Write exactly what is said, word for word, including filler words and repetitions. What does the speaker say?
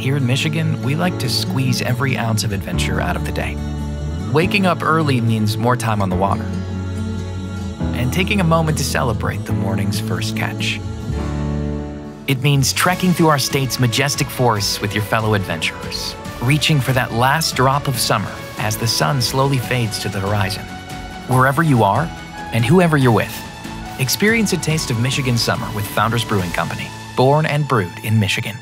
here in Michigan, we like to squeeze every ounce of adventure out of the day. Waking up early means more time on the water, and taking a moment to celebrate the morning's first catch. It means trekking through our state's majestic forests with your fellow adventurers, reaching for that last drop of summer as the sun slowly fades to the horizon. Wherever you are and whoever you're with, experience a taste of Michigan summer with Founders Brewing Company, born and brewed in Michigan.